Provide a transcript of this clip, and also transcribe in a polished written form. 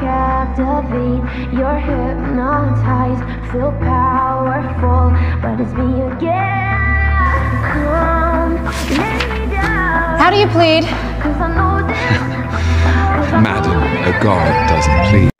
captivate. You're hypnotized, feel powerful, but it's me again. Come, let me down. How do you plead? Madam, a god doesn't plead.